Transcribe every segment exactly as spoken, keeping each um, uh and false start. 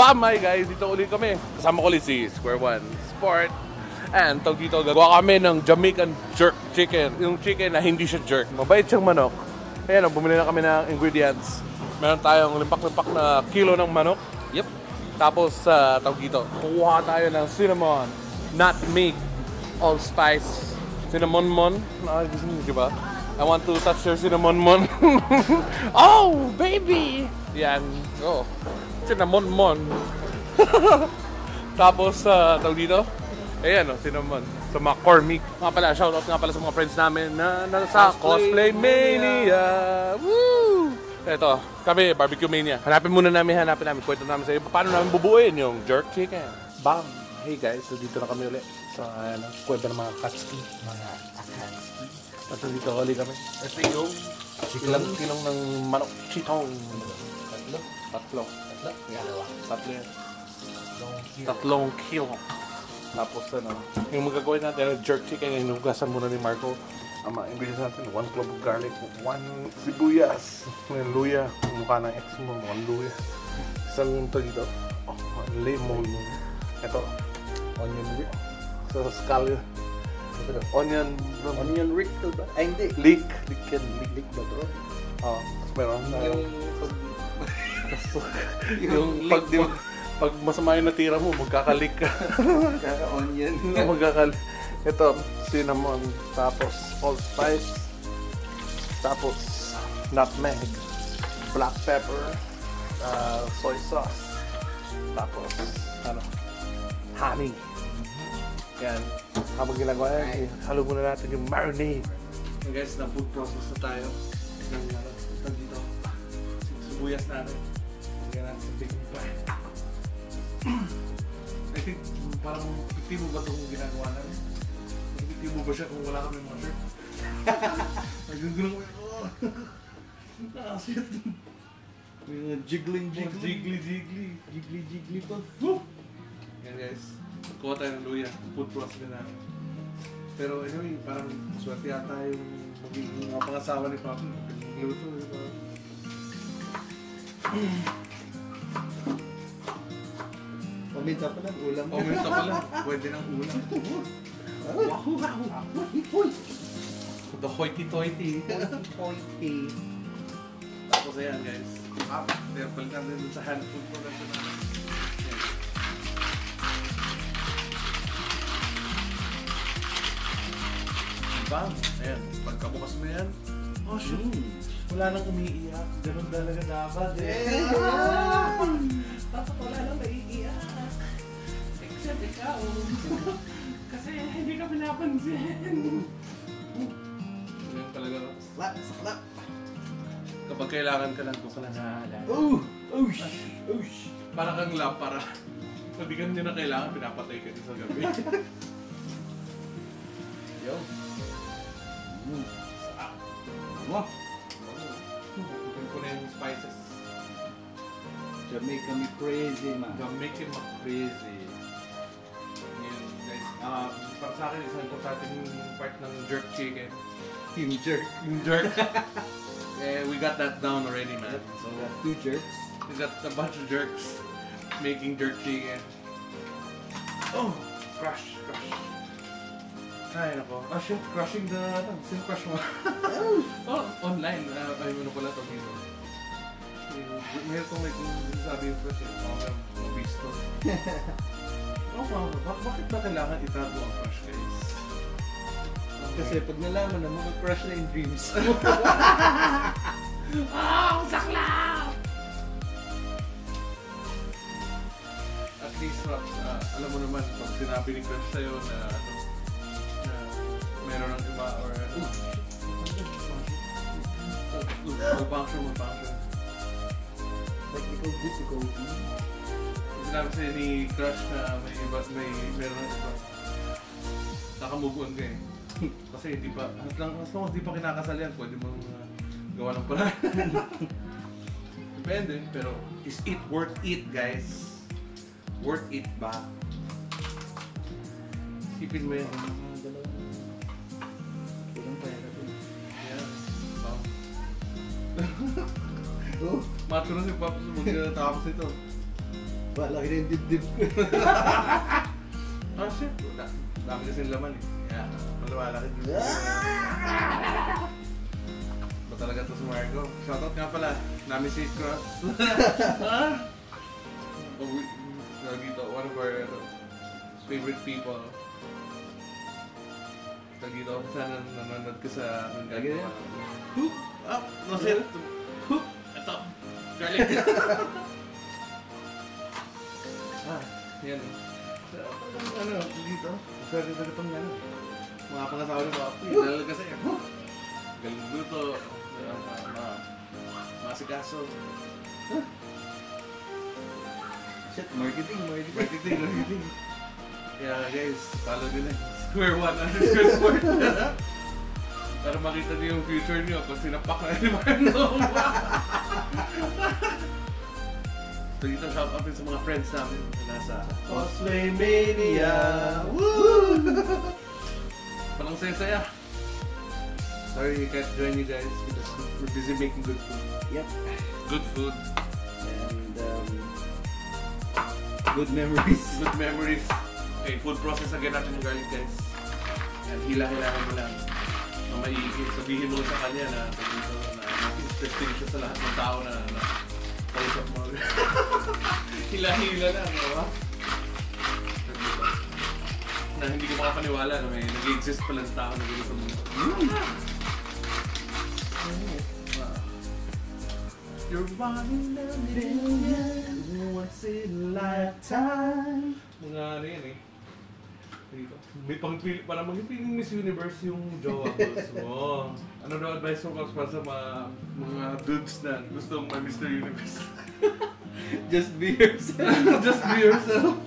Bamay guys, dito ulit kami. Kasama ko ulit si Square One Sport and Tawgito. Gagawa kami ng Jamaican Jerk Chicken. Yung chicken na hindi siya jerk. Mabait siyang manok. Ayan, bumili na kami ng ingredients. Meron tayong limpak-limpak na kilo ng manok. Yep. Tapos uh, Tawgito. Kuha tayo ng cinnamon, nutmeg, allspice, cinnamon-mon. Nakakagusin mo, diba? I want to touch your cinnamon-mon. Oh, baby! Yan. Oh. Cinnamon-mon. Tapos, uh, tawag dito, ayan o, oh, cinnamon. Sa mga core meat. Nga pala, shoutout nga pala sa mga friends namin na nasa Cosplay, Cosplay Mania. Mania. Woo! Eto, kami, Barbecue Mania. Hanapin muna namin, hanapin namin. Kwento namin sa iyo, paano namin bubuuin yung jerk chicken. Bam! Hey guys, so dito na kami ulit. So, ayan o, kwento ng mga katski. Mga katski. Tapos dito ulit kami. Ito yung kilang-kilong ng manok chitong. Tatlo? Tatlo. Tatlo? Dalawa. Tatlo yan. Tatlong kilo. Tapos ano, yung magagawin natin, jerk chicken, yung hinugasan muna ni Marco. Ang mga ingredients natin, one clove of garlic, one sibuyas, may luya, mukha ng ex mo, one luya. Isang ito dito, oh, lemon. Ito, onion leek. Sa scallion. Onion, onion leek to ba? Ay hindi. Leek. Leek yan. Leek, leek ba ito? Oo. Tapos meron na. Yung yung pag di pag masama yung natira mo, magkakalik ka. Magkaka-onion. Magkakalik. Ito, cinnamon, tapos allspice, tapos nutmeg, black pepper, uh, soy sauce, tapos ano, honey. Yan. Habang ginagawa yan, halo muna natin yung marinade. And guys, na-food process na tayo. Tignan nyo natin. Tignan dito. Sibuyas natin. Tignan natin sa baking pan. I think parang piti mo ba itong ginagawa namin? Piti mo ba siya kung wala kami mga shirt? Nagagulong ko yun. Nakasiyat dun. May mga jiggling-jiggling. Jiggly-jiggly. Jiggly-jiggly pa. Woo! Yan guys. Kuha tayo ng luya, food process na namin. Pero anyway, parang swerte yata yung magiging mga pangasawa ni Papa. Luto, di ba? Uminta pa lang, ulam. Uminta pa lang, pwede ng ulam. Wahu, wahu, wahu. The hoity-toity. Hoity-toity. Tapos ayan guys. Ah, kaya palitan din sa hand food process na namin. Bam! Ayan, pagkabukas mo yan, oh shoot! Mm. Wala nang umiiyak, ganun talaga dapat eh! Yeah. Yeah. Dapat wala nang naiiyak! Except ikaw! Kasi hindi ka pinapansin! Ganyan talaga lang. Slap! Slap! Kapag kailangan ka lang, doon ka lang nahalala. Oh! Oh! Oh! Para kang lap, para sabi ka nyo na kailangan, pinapatay ka din sa gabi. Yo! Mm. Sarap! Wow! Tignan ko na yung spices. Jamaica me crazy, man. Jamaica me crazy. Ngayon, guys. Uh, para sa akin, isang importante yung part ng jerk chicken. Yung jerk. Yung jerk. Eh, we got that down already, man. So, we got two jerks. We got a bunch of jerks making jerk chicken. Oh! Crush! Crush! Ay, nako. Oh shit, crushing the... Sino crush mo? Oh, online. Ay, ano pala ito dito. Mayroon kong like, sabi yung crush. Oh, may visto. Oh, wow. Bakit ba kailangan itago ang crush, guys? Kasi pag nalaman na mga crush na yung dreams. Oh, saklap! At least, Raps, alam mo naman, pag sinabi ni crush sa'yo na ano, meron ang iba or... Ooh! Ooh! Mag-function, mag-function. Technical difficulty. Sinabi sa'yo ni crush na may iba, may meron ang iba. Nakamove on ka eh. Kasi di ba, as long as di pa kinakasalihan, pwede mo uh, gawa ng paraan. Depende, pero is it worth it, guys? Worth it ba? Sipin mo yan. Matro na si Papa sa mga natapos ito. Ba, laki na yung dibdib ko. Ah, shit. Dami kasi yung laman eh. Yeah. Malawalaki. Ba talaga ito si Marco? Shoutout nga pala. Namin si Cross. Tawgito, one of our favorite people. Tawgito, sana nanonood ka sa mga gagawa. Hoop! Up! No, sir! Hoop! Ito! Garlic! Ah, yan. Ano, dito? Sorry, sorry pang yan. Mga pangasawa na ako. Nalala kasi yan. Galing luto. Masikaso. Huh? Shit, marketing, marketing, marketing, marketing. Yeah, guys, follow nila. Square One underscore Sport. Para makita niyo yung future niyo kasi napak na ni Marno. So, dito shout out sa mga friends namin na nasa Cosplay Mania. Woo! Parang saya-saya. Sorry you can't join you guys because we're busy making good food. Yep. Good food. And, um... good memories. Good memories. Okay, food process again natin yung garlic guys. At hila-hilahan mo lang. Mamay, sabihin mo sa kanya na pagdito na interesting siya sa lahat ng tao na pausap mo. Hila-hila lang, diba? Na hindi ko makapaniwala na may nag-exist palang tao na gano'n sa mundo. You're running down the end, once in a lifetime. Mga ano yan eh. May pang-feeling, parang mag-feeling Miss Universe yung jowa mo. Ano daw advice mo para sa mga dudes na gusto mong Mister Universe? Just be yourself. Just be yourself.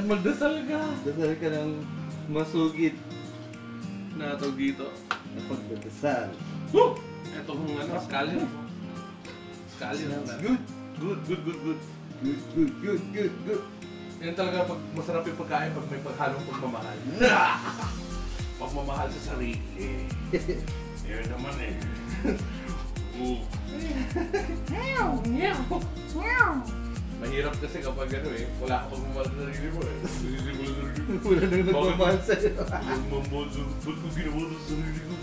At magdasal ka. Dasal ka ng masugit. Na Tawgito. At magdasal. Woo! Ito kung ano, skalyo. Kali na lang. Good, good, good, good, good, good, good, good, good, good. Yan talaga pag masarap yung pagkain pag may paghalong pagmamahal. Pagmamahal sa sarili. Meron naman eh. Mahirap kasi kapag ano eh, wala ka pagmamahal sa sarili mo eh. Wala nang nagmamahal sa'yo. Ba't ko ginawal sa sarili ko?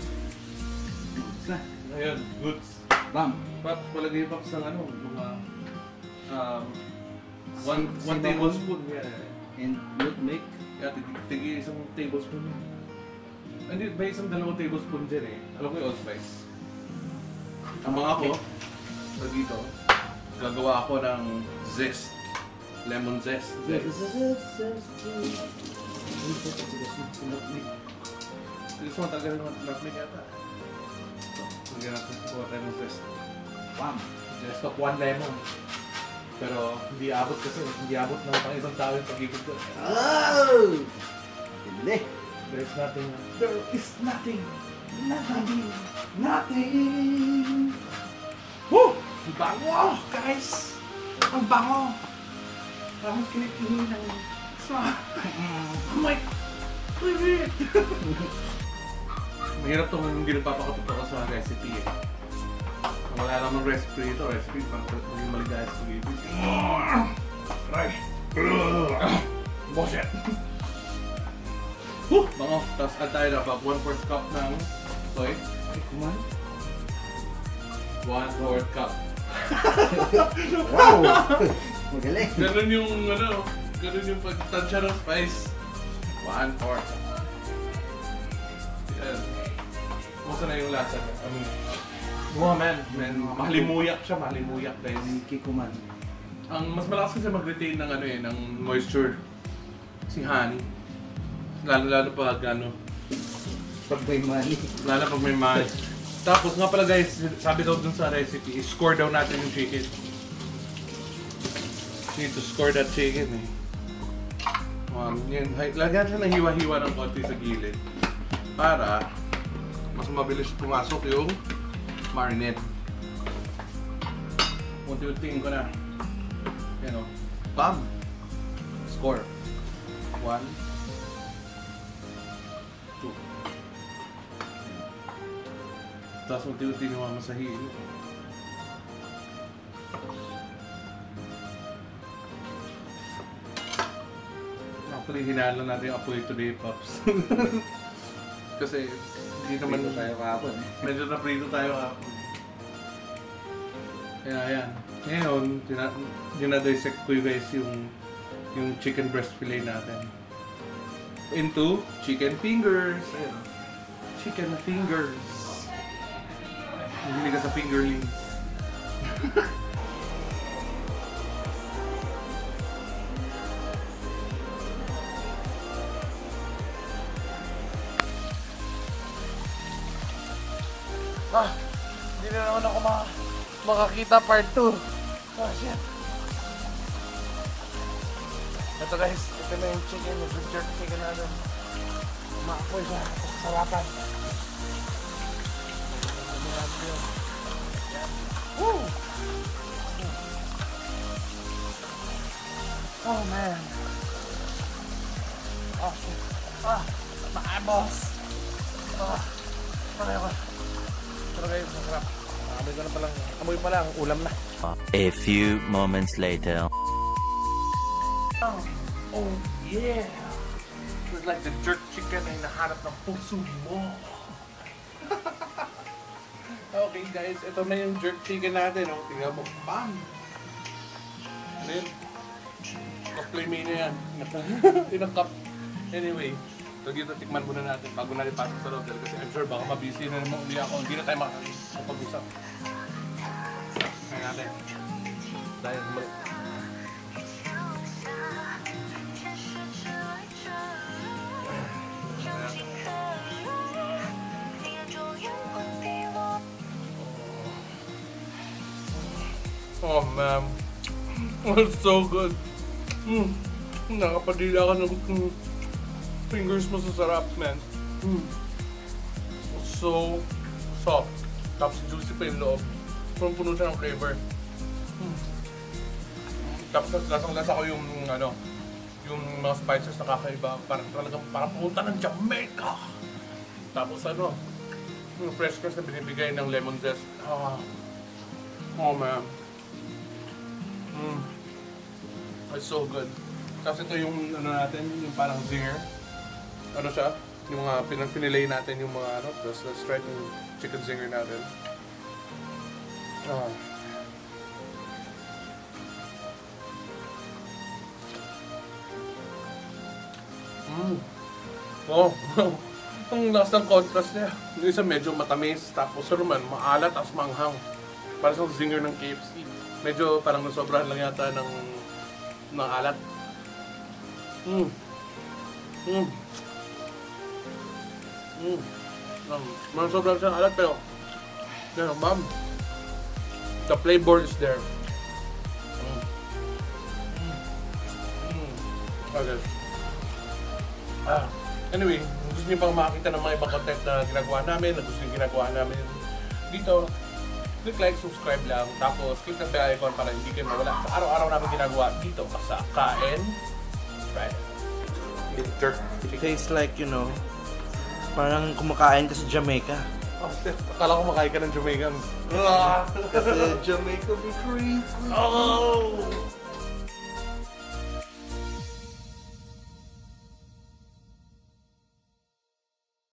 Goods na. Ayan, goods. Bam! Pat, palagay pa sa ano, mga um, one, one tablespoon niya. Yeah. And milk make? Kaya tigil isang tablespoon niya. Hindi, may isang dalawang tablespoon dyan eh. Alam ko yung old spice. Ang mga ko, pag dito, gagawa ako ng zest. Lemon zest. Zest. Gusto mo talaga ng milk make yata. Kaya natin kuha tayo ng zest. Bam! Zest of one lemon. Pero hindi abot kasi. Hindi abot ng pang isang tao yung pag-ibig ko. Oh! Hindi! There is nothing. There is nothing. Nothing. Nothing. Woo! Ang bango! Guys! Ang bango! Parang kinikihin ng... Oh my... Baby! Mahirap itong hindi nagpapakatotoo sa recipe eh. Wala namang recipe ito. Recipe pang maging maligayas ko dito. Right! Bullshit! Woo! Bango! Tapos add tayo na pag one fourth cup ng soy. Ay, kumain? one fourth cup. Wow! Magaling! Ganun yung ano, ganun yung pagtansya ng spice. one fourth cup. Musa na yung lasa niya. I mean, wow man, man, mahalimuyak siya, mahalimuyak guys. Kikuman. Ang mas malakas kasi mag-retain ng ano eh, ng moisture. Si honey. Lalo-lalo pag ano. Pag may money. Lalo pag may money. Tapos nga pala guys, sabi daw dun sa recipe, score daw natin yung chicken. Need to score that chicken eh. Um, yun, lagyan siya ng hiwa-hiwa ng konti sa gilid. Para mas mabilis pumasok yung marinade. Unti-untiin ko na. Ayan o. Bam! Score. One. Two. Tapos unti-untiin yung mga masahin. Actually, hinaan lang natin yung apoy today, Pops. Kasi, hindi naman... Prito tayo kahapon. Medyo naprito tayo kahapon. Kaya, ayan. Ngayon, dinadissect ko yung guys yung, yung chicken breast fillet natin. Into chicken fingers. Ayan. Chicken fingers. Hindi ka sa fingerling. Ah, hindi na naman ako mak makakita part two. Oh shit. Ito guys, ito na yung chicken, yung jerk chicken na doon. Maapoy ba? Sarapan. Woo! Oh man. Oh shit. Ah, my eyeballs. Ah, pareho ka. A few moments later. Oh, oh yeah! It was like the jerk chicken in the heart of the puso mo. Okay guys, ito na yung jerk chicken natin. Oh. Tingnan mo. Bam! And then, kaplay mo na yan. Inakap. Anyway. So dito, tikman muna natin bago natin pasok sa loob kasi I'm sure baka mabisi na naman uli ako. Hindi na tayo makakapag-usap. Kaya natin. Dahil muli. Oh man. It's so good. Mm. Nakapadila ka ng fingers mo sa sarap, man. Mm. So soft. Tapos juicy pa yung loob. Puno-puno siya ng flavor. Mm. Tapos lasang-lasa ko yung ano, yung mga spices na kakaiba. Parang talaga parang punta ng Jamaica. Tapos ano, yung freshness na binibigay ng lemon zest. Ah. Oh man. Mm. It's so good. Tapos ito yung ano natin, yung parang zinger. Ano siya? Yung mga pinag-finilay natin yung mga ano, just let's try to chicken zinger natin. Ah. Mm. Oh, ang lakas ng contrast niya. Yung isa medyo matamis, tapos naman maalat at manghang. Para sa zinger ng K F C. Medyo parang nasobrahan lang yata ng ng alat. Mm. Mm. Mm. Mmm, sobrang siyang alat pero pero ma'am, the flavor is there. Mm. Mm. Okay. Ah, anyway, gusto niyo pang makita ng mga ibang content na ginagawa namin, na gusto niyo ginagawa namin dito, click like, subscribe lang, tapos click the bell icon para hindi kayo mawala sa araw-araw namin ginagawa dito sa Kain Friday. It, it tastes like, you know, parang kumakain ka sa Jamaica. Oh, akala ko kumakain ka ng Jamaican. Kasi Jamaica be crazy. Oh!